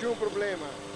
nessun problema.